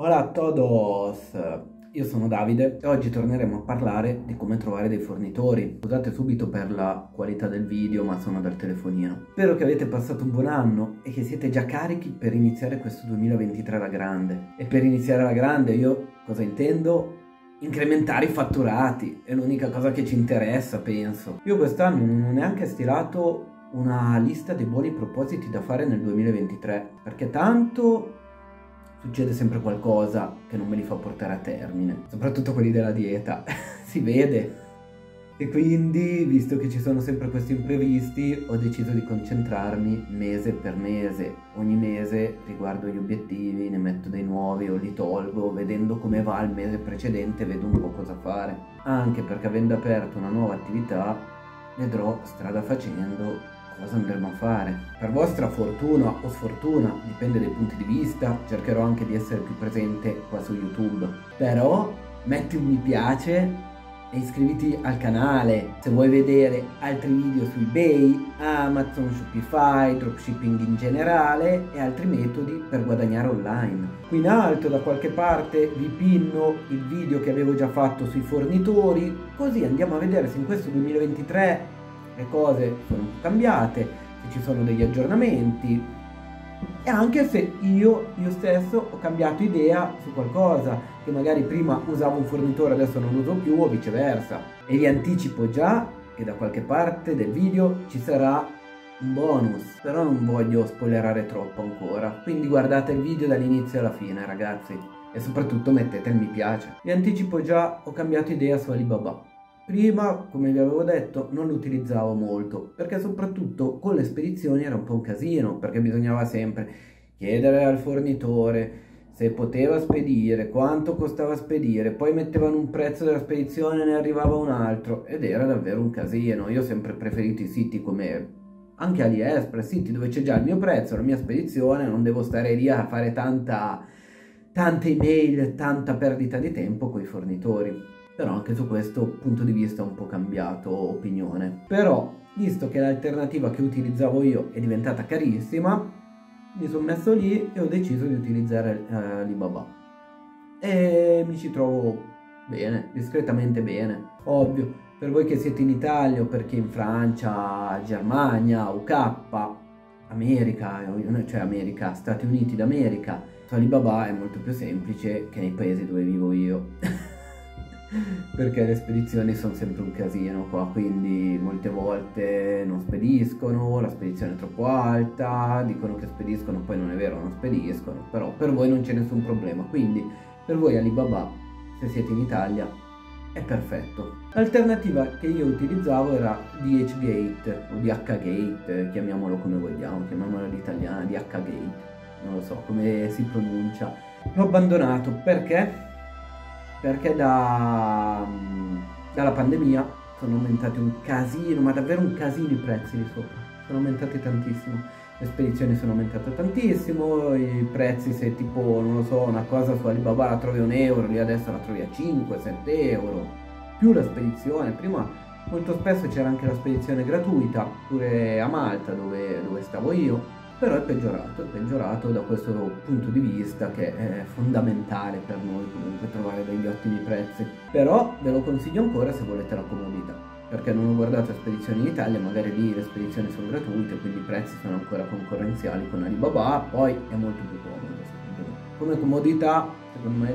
Hola a todos, io sono Davide e oggi torneremo a parlare di come trovare dei fornitori. Scusate subito per la qualità del video, ma sono dal telefonino. Spero che avete passato un buon anno e che siete già carichi per iniziare questo 2023 alla grande. E per iniziare alla grande io cosa intendo? Incrementare i fatturati, è l'unica cosa che ci interessa, penso. Io quest'anno non ho neanche stilato una lista dei buoni propositi da fare nel 2023, perché tanto succede sempre qualcosa che non me li fa portare a termine, soprattutto quelli della dieta, si vede. E quindi, visto che ci sono sempre questi imprevisti, ho deciso di concentrarmi mese per mese. Ogni mese riguardo gli obiettivi, ne metto dei nuovi o li tolgo, vedendo come va il mese precedente, vedo un po' cosa fare. Anche perché avendo aperto una nuova attività, vedrò strada facendo cosa andremo a fare. Per vostra fortuna o sfortuna, dipende dai punti di vista, cercherò anche di essere più presente qua su YouTube. Però, metti un mi piace e iscriviti al canale se vuoi vedere altri video su eBay, Amazon, Shopify, dropshipping in generale e altri metodi per guadagnare online. Qui in alto da qualche parte vi pinno il video che avevo già fatto sui fornitori, così andiamo a vedere se in questo 2023 le cose sono cambiate, se ci sono degli aggiornamenti e anche se io stesso ho cambiato idea su qualcosa che magari prima usavo un fornitore adesso non lo uso più o viceversa. E vi anticipo già che da qualche parte del video ci sarà un bonus, però non voglio spoilerare troppo ancora, quindi guardate il video dall'inizio alla fine ragazzi e soprattutto mettete il mi piace. Vi anticipo già, ho cambiato idea su Alibaba. Prima, come vi avevo detto, non lo utilizzavo molto, perché soprattutto con le spedizioni era un po' un casino, perché bisognava sempre chiedere al fornitore se poteva spedire, quanto costava spedire, poi mettevano un prezzo della spedizione e ne arrivava un altro, ed era davvero un casino. Io ho sempre preferito i siti come anche AliExpress, siti dove c'è già il mio prezzo, la mia spedizione, non devo stare lì a fare tante email, tanta perdita di tempo con i fornitori. Però anche su questo punto di vista ho un po' cambiato opinione. Però, visto che l'alternativa che utilizzavo io è diventata carissima, mi sono messo lì e ho deciso di utilizzare Alibaba. E mi ci trovo bene, discretamente bene. Ovvio, per voi che siete in Italia o per chi è in Francia, Germania, UK, America, cioè America, Stati Uniti d'America, su Alibaba è molto più semplice che nei paesi dove vivo io. Perché le spedizioni sono sempre un casino qua, quindi molte volte non spediscono, la spedizione è troppo alta, dicono che spediscono, poi non è vero, non spediscono, però per voi non c'è nessun problema, quindi per voi Alibaba, se siete in Italia, è perfetto. L'alternativa che io utilizzavo era DHgate o DHgate, chiamiamolo come vogliamo, chiamiamolo all'italiana, DHgate, non lo so come si pronuncia. L'ho abbandonato perché? Perché dalla pandemia sono aumentati un casino, ma davvero un casino i prezzi lì sopra, sono aumentati tantissimo, le spedizioni sono aumentate tantissimo, i prezzi se tipo, non lo so, una cosa su Alibaba la trovi a €1, lì adesso la trovi a 5, 7 euro, più la spedizione, prima molto spesso c'era anche la spedizione gratuita, pure a Malta dove stavo io. Però è peggiorato da questo punto di vista che è fondamentale per noi comunque trovare degli ottimi prezzi. Però ve lo consiglio ancora se volete la comodità, perché non ho guardato le spedizioni in Italia, magari lì le spedizioni sono gratuite, quindi i prezzi sono ancora concorrenziali con Alibaba, poi è molto più comodo. Come comodità, secondo me,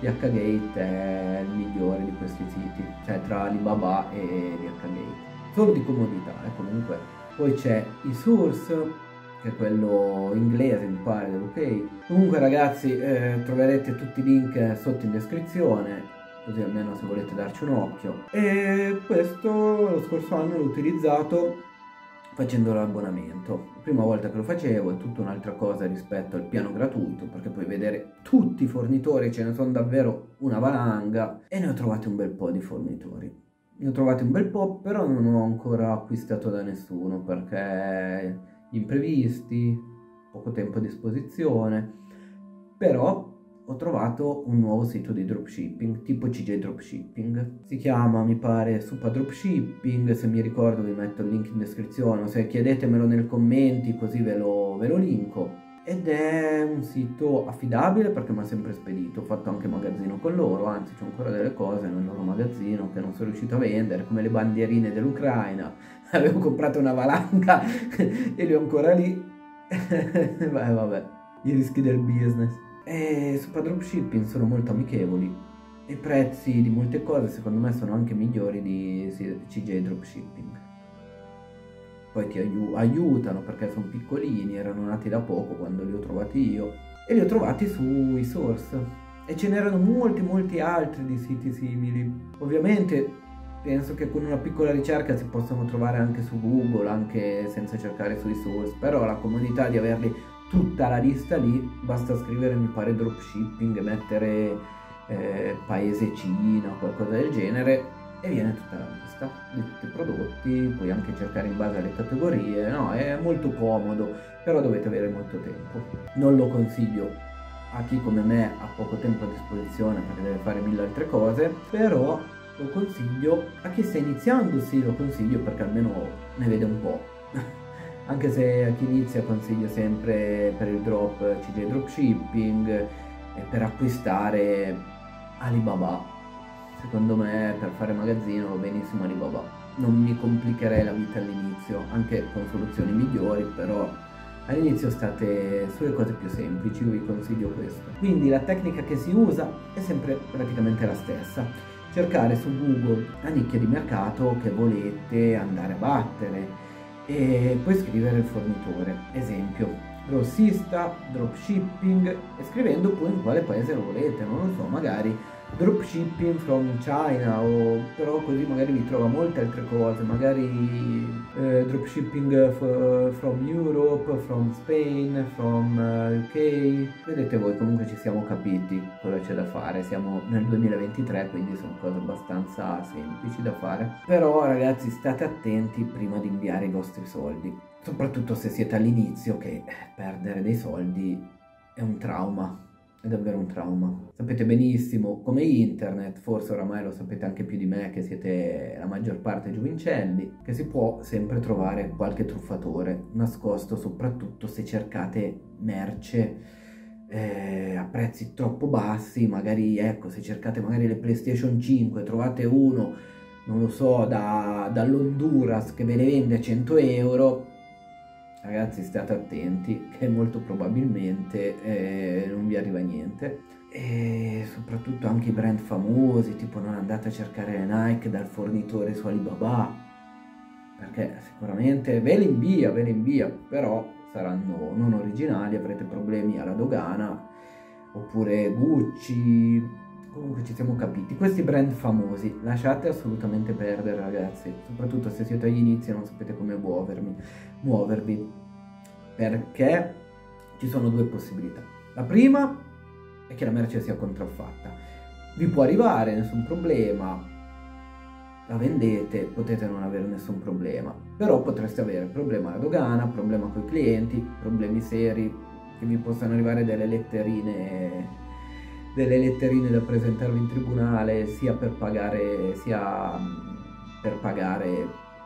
DHgate è il migliore di questi siti, cioè tra Alibaba e DHgate. Solo di comodità, comunque. Poi c'è eSource, che è quello inglese mi pare, europei. Comunque ragazzi troverete tutti i link sotto in descrizione, così almeno se volete darci un occhio. E questo lo scorso anno l'ho utilizzato facendo l'abbonamento. La prima volta che lo facevo è tutta un'altra cosa rispetto al piano gratuito, perché puoi vedere tutti i fornitori, ce ne sono davvero una valanga e ne ho trovati un bel po' di fornitori. Ne ho trovati un bel po', però non ho ancora acquistato da nessuno perché imprevisti, poco tempo a disposizione. Però ho trovato un nuovo sito di dropshipping tipo CJ Dropshipping, si chiama mi pare Supa Dropshipping, se mi ricordo vi metto il link in descrizione, se chiedetemelo nei commenti così ve lo linko. ed è un sito affidabile perché mi ha sempre spedito. Ho fatto anche magazzino con loro, anzi c'ho ancora delle cose nel loro magazzino che non sono riuscito a vendere, come le bandierine dell'Ucraina. Avevo comprato una valanga e le ho ancora lì. Vabbè, i rischi del business. E su Supa Dropshipping sono molto amichevoli, i prezzi di molte cose secondo me sono anche migliori di CJ Dropshipping. Poi ti aiutano perché sono piccolini, erano nati da poco quando li ho trovati io, e li ho trovati su eSource, e ce n'erano molti altri di siti simili. Ovviamente penso che con una piccola ricerca si possono trovare anche su Google, anche senza cercare su eSource, però la comodità di averli tutta la lista lì, basta scrivere mi pare dropshipping e mettere paese Cina o qualcosa del genere e viene tutta la lista di tutti i prodotti. Puoi anche cercare in base alle categorie, no? È molto comodo, però dovete avere molto tempo. Non lo consiglio a chi come me ha poco tempo a disposizione perché deve fare mille altre cose, però lo consiglio a chi sta iniziando, sì, lo consiglio perché almeno ne vede un po'. Anche se a chi inizia consiglio sempre per il CJ Dropshipping e per acquistare Alibaba. Secondo me per fare magazzino va benissimo Alibaba, non mi complicherei la vita all'inizio, anche con soluzioni migliori, però all'inizio state sulle cose più semplici, vi consiglio questo. Quindi la tecnica che si usa è sempre praticamente la stessa, cercare su Google la nicchia di mercato che volete andare a battere e poi scrivere il fornitore, esempio grossista, dropshipping, e scrivendo poi in quale paese lo volete, non lo so, magari dropshipping from China, o però così magari vi trova molte altre cose, magari dropshipping from Europe, from Spain, from UK. Vedete voi, comunque ci siamo capiti cosa c'è da fare, siamo nel 2023 quindi sono cose abbastanza semplici da fare, però ragazzi state attenti prima di inviare i vostri soldi, soprattutto se siete all'inizio, che perdere dei soldi è un trauma. È davvero un trauma. Sapete benissimo, come internet, forse oramai lo sapete anche più di me che siete la maggior parte giovincelli, che si può sempre trovare qualche truffatore nascosto, soprattutto se cercate merce a prezzi troppo bassi. Magari, ecco, se cercate magari le PlayStation 5, trovate uno, non lo so, dall'Honduras che ve le vende a 100 euro. Ragazzi state attenti che molto probabilmente non vi arriva niente, e soprattutto anche i brand famosi, tipo non andate a cercare le Nike dal fornitore su Alibaba, perché sicuramente ve le invia, però saranno non originali, avrete problemi alla dogana, oppure Gucci. Comunque ci siamo capiti, questi brand famosi lasciate assolutamente perdere ragazzi, soprattutto se siete agli inizi e non sapete come muovervi, perché ci sono due possibilità. La prima è che la merce sia contraffatta, vi può arrivare, nessun problema, la vendete, potete non avere nessun problema, però potreste avere problema alla dogana, problema con i clienti, problemi seri, che vi possano arrivare delle letterine da presentarvi in tribunale, sia per pagare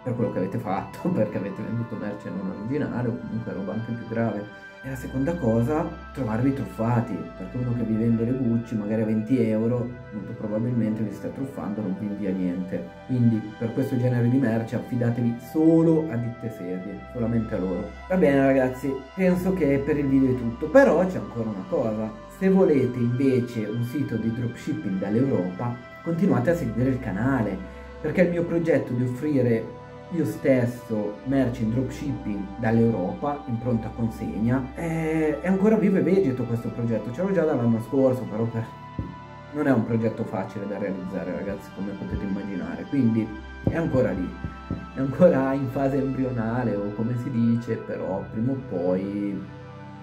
per quello che avete fatto, perché avete venduto merce non originale o comunque roba anche più grave. E la seconda cosa, trovarvi truffati, perché uno che vi vende le Gucci magari a 20 euro, molto probabilmente vi sta truffando, non vi invia niente. Quindi per questo genere di merce affidatevi solo a ditte serie, solamente a loro. Va bene ragazzi, penso che per il video è tutto, però c'è ancora una cosa. Se volete invece un sito di dropshipping dall'Europa, continuate a seguire il canale, perché il mio progetto di offrire io stesso merce in dropshipping dall'Europa in pronta consegna è ancora vivo e vegeto. Questo progetto ce l'ho già dall'anno scorso, però non è un progetto facile da realizzare ragazzi, come potete immaginare, quindi è ancora lì, è ancora in fase embrionale o come si dice, però prima o poi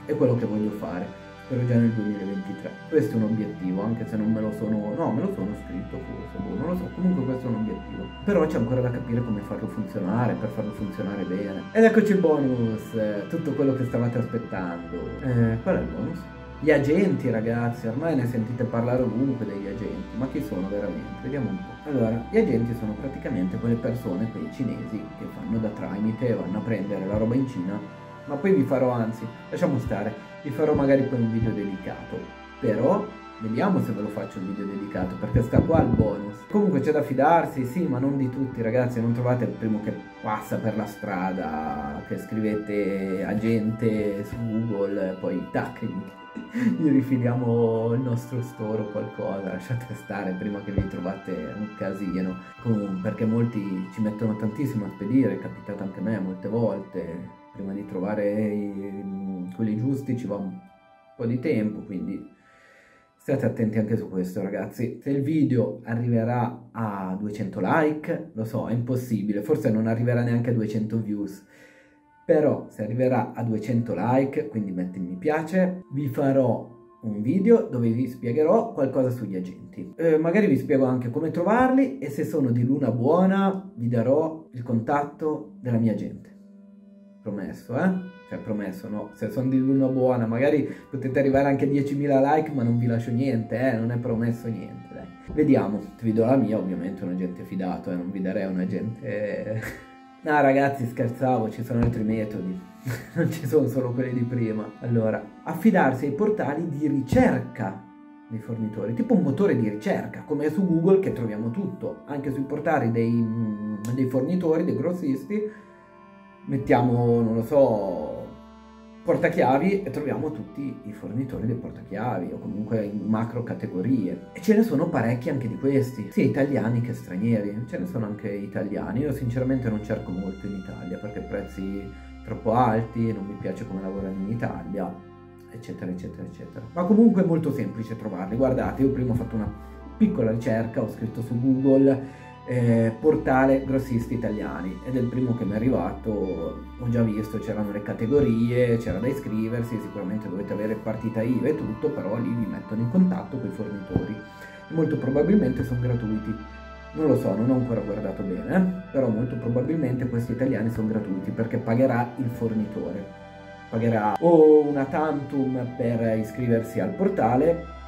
è quello che voglio fare. Però già nel 2023, questo è un obiettivo, anche se non me lo sono, no, me lo sono scritto forse, non lo so, comunque questo è un obiettivo, però c'è ancora da capire come farlo funzionare, per farlo funzionare bene. Ed eccoci il bonus, tutto quello che stavate aspettando. Qual è il bonus? Gli agenti ragazzi, ormai ne sentite parlare ovunque degli agenti, ma chi sono veramente? Vediamo un po'. Allora, gli agenti sono praticamente quelle persone, quei cinesi che fanno da tramite, vanno a prendere la roba in Cina, ma poi vi farò, anzi, lasciamo stare. vi farò magari poi un video dedicato, però vediamo se ve lo faccio un video dedicato, perché sta qua il bonus. Comunque c'è da fidarsi, sì, ma non di tutti, ragazzi. Non trovate il primo che passa per la strada, che scrivete agente su Google, poi tac, gli rifiliamo il nostro store o qualcosa. Lasciate stare prima che vi trovate un casino. Comunque, perché molti ci mettono tantissimo a spedire, è capitato anche a me molte volte. Prima di trovare quelli giusti ci va un po' di tempo, quindi state attenti anche su questo, ragazzi. Se il video arriverà a 200 like, lo so, è impossibile, forse non arriverà neanche a 200 views, però se arriverà a 200 like, quindi metti mi piace, vi farò un video dove vi spiegherò qualcosa sugli agenti. Magari vi spiego anche come trovarli, e se sono di luna buona vi darò il contatto della mia agente. Promesso, eh? Cioè, promesso, no? Se sono di luna buona, magari potete arrivare anche a 10.000 like, ma non vi lascio niente, non è promesso niente, dai. Vediamo, vi do la mia, ovviamente, un agente fidato, non vi darei un agente... No, ragazzi, scherzavo, ci sono altri metodi, non ci sono solo quelli di prima. Allora, affidarsi ai portali di ricerca dei fornitori, tipo un motore di ricerca, come su Google, che troviamo tutto, anche sui portali dei fornitori, dei grossisti. Mettiamo, non lo so, portachiavi e troviamo tutti i fornitori dei portachiavi, o comunque in macro categorie, e ce ne sono parecchi anche di questi, sia italiani che stranieri. Ce ne sono anche italiani. Io sinceramente non cerco molto in Italia perché prezzi troppo alti, non mi piace come lavorano in Italia, eccetera eccetera eccetera. Ma comunque è molto semplice trovarli. Guardate, io prima ho fatto una piccola ricerca, ho scritto su Google portale grossisti italiani, ed è il primo che mi è arrivato. Ho già visto, c'erano le categorie, c'era da iscriversi, sicuramente dovete avere partita IVA e tutto, però lì vi mettono in contatto con i fornitori e molto probabilmente sono gratuiti. Non lo so, non ho ancora guardato bene, però molto probabilmente questi italiani sono gratuiti, perché pagherà il fornitore, pagherà o una tantum per iscriversi al portale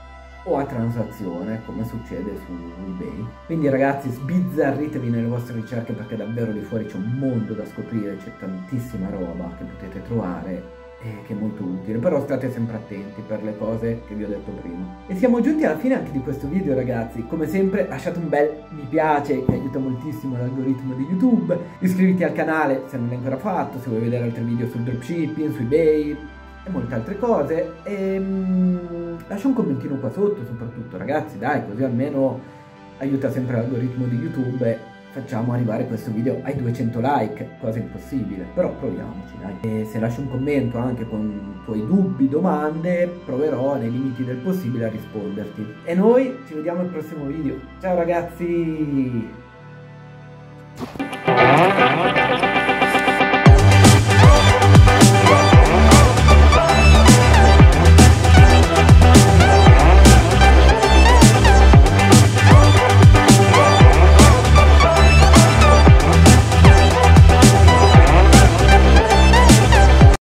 o a transazione, come succede su eBay. Quindi, ragazzi, sbizzarritevi nelle vostre ricerche, perché davvero lì fuori c'è un mondo da scoprire, c'è tantissima roba che potete trovare e che è molto utile, però state sempre attenti per le cose che vi ho detto prima. E siamo giunti alla fine anche di questo video, ragazzi. Come sempre lasciate un bel mi piace, che aiuta moltissimo l'algoritmo di YouTube, iscriviti al canale se non l'hai ancora fatto, se vuoi vedere altri video sul dropshipping, su eBay e molte altre cose, e lascia un commentino qua sotto soprattutto, ragazzi, dai, così almeno aiuta sempre l'algoritmo di YouTube e facciamo arrivare questo video ai 200 like, cosa impossibile, però proviamoci, dai. E se lasci un commento anche con i tuoi dubbi, domande, proverò nei limiti del possibile a risponderti. E noi ci vediamo al prossimo video. Ciao, ragazzi!